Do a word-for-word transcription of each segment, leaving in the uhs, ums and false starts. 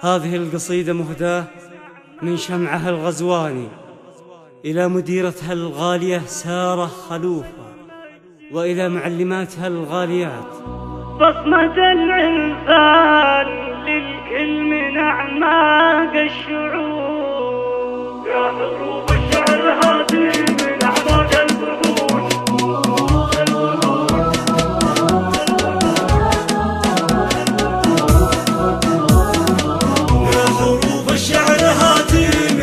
هذه القصيدة مهداة من شمعه الغزواني إلى مديرتها الغالية سارة خلوفة، وإلى معلماتها الغاليات. بصمة الإنسان للكل من أعماق الشعوب، يا حروف الشعر هذه من أعماق الفنون. يا حروف الشعر هذه من أعماق الفنون،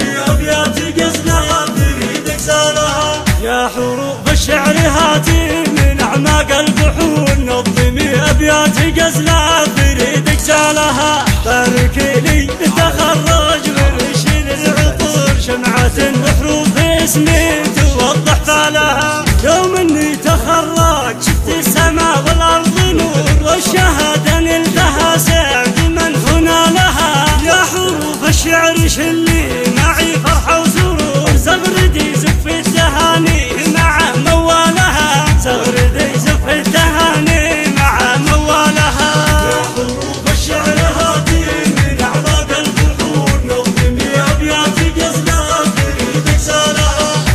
نظمي أبيات قصدها تريدك سالها. يا حروف الشعر هذه من أعماق الفحول، نظمي أبيات غزلها فريدك سالها. تاركي لي تخرج من رشيد العطور، شمعة بحروف اسمي توضح فعلها. يوم اني تخرج شفت السماء والأرض نور، والشهادة نلتها سعد من هنا لها. يا حروف الشعر شلي معي فرحة وسرور، زغردي زفت دهاني مع موالها. زغردي زفت دهاني مع موالها. يا حروف الشعر هذه من أعماق الفحول، نظمي أبيات قصدها تريدك سالها.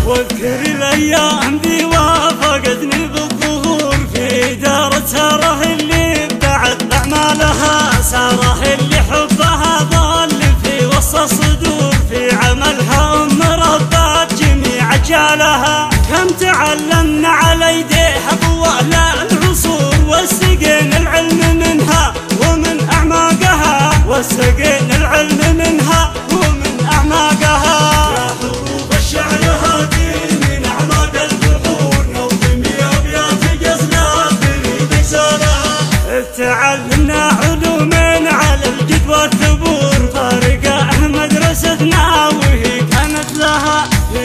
واذكر الأيام ذي وافقتني بالظهور، في دارة سارة اللي ابدعت أعمالها. سارة اللي حبها ظل في وسط الصدور، في عملها أم ربت جميع أجيالها. كم تعلمنا على يديها طوال العصور، وسقينا العلم منها ومن أعماقها. وسقينا العلم منها ومن أعماقها. يا حروف الشعر هذه من أعماق البحور، نظمي أبيات قصدها تريدك سالها. تعلمنا علوم على الجد والثبور، طارقة مدرستنا وهي كانت لها.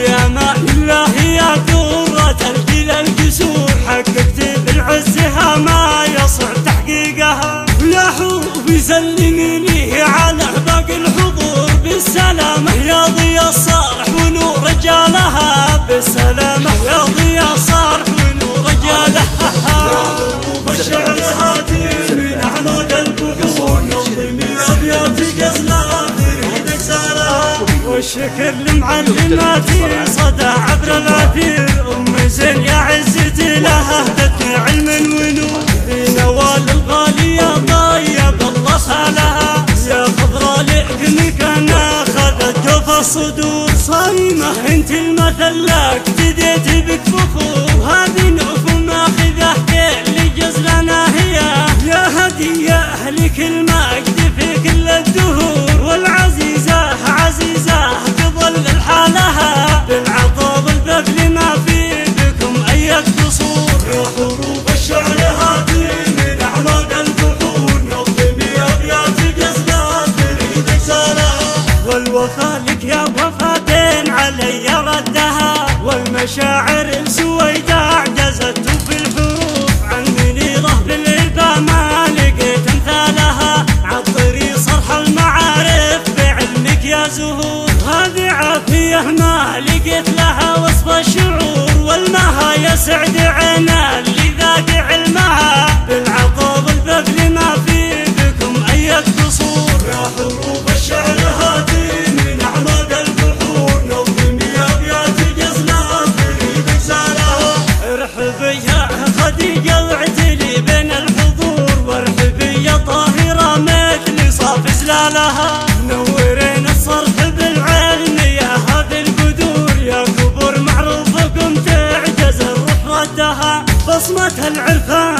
يا ما الله يا دورة الجيل الجسور، حققت بالعزها ما يصح تحقيقها. يا حروف سلميني على باقي الحضور، بالسلامة يا ضياء الصالح ونور رجالها. بالسلامة يا ضياء الصالح ونور رجالها. والشكر لمعلماتي صدى عبر العبير، أم زين يا عزتي لها هدتني علم ونور. في نوال الغالية طيب الله صالها، يا خضرا لحكمك أنا خذت جوف الصدور. صايمة انت المثل لك بديت بك فخور، هذه نوف ماخذه اللي جزلنا هي. يا هدية أهلك المجد في كل الدهور، والعزيزة عزيزة تظل لحالها. بالعطاء والبذل ما في بكم أي قصور. يا حروف الشعر هذه من أعماق البحور، نظمي أبيات قصدها تريدك سالها. والوفا لك يا وفاتين علي ردها، والمشاعر السويدة أعجزت في الحروف. عن منيرة بالهبة ما لقيت امثالها، عطري صرح المعارف بعلمك يا زهور. هذه عافية ما لقيت لها وصف الشعور، والمها يا سعد عينا اللي ذاق علمها. بالعطاء والبذل ما في بكم أي قصور. يا حروف الشعر هذه من أعماق البحور، نظمي أبيات قصدها تريدك سالها. ارحبي يا خدي قلعتلي بين الحضور، وارحبي يا طاهرة مثلي صاف زلالها. نورين الصرح بالعلم يا هذه البدور، يا كبر معروفكم تعجز الروح ردها. بصمتها العرفان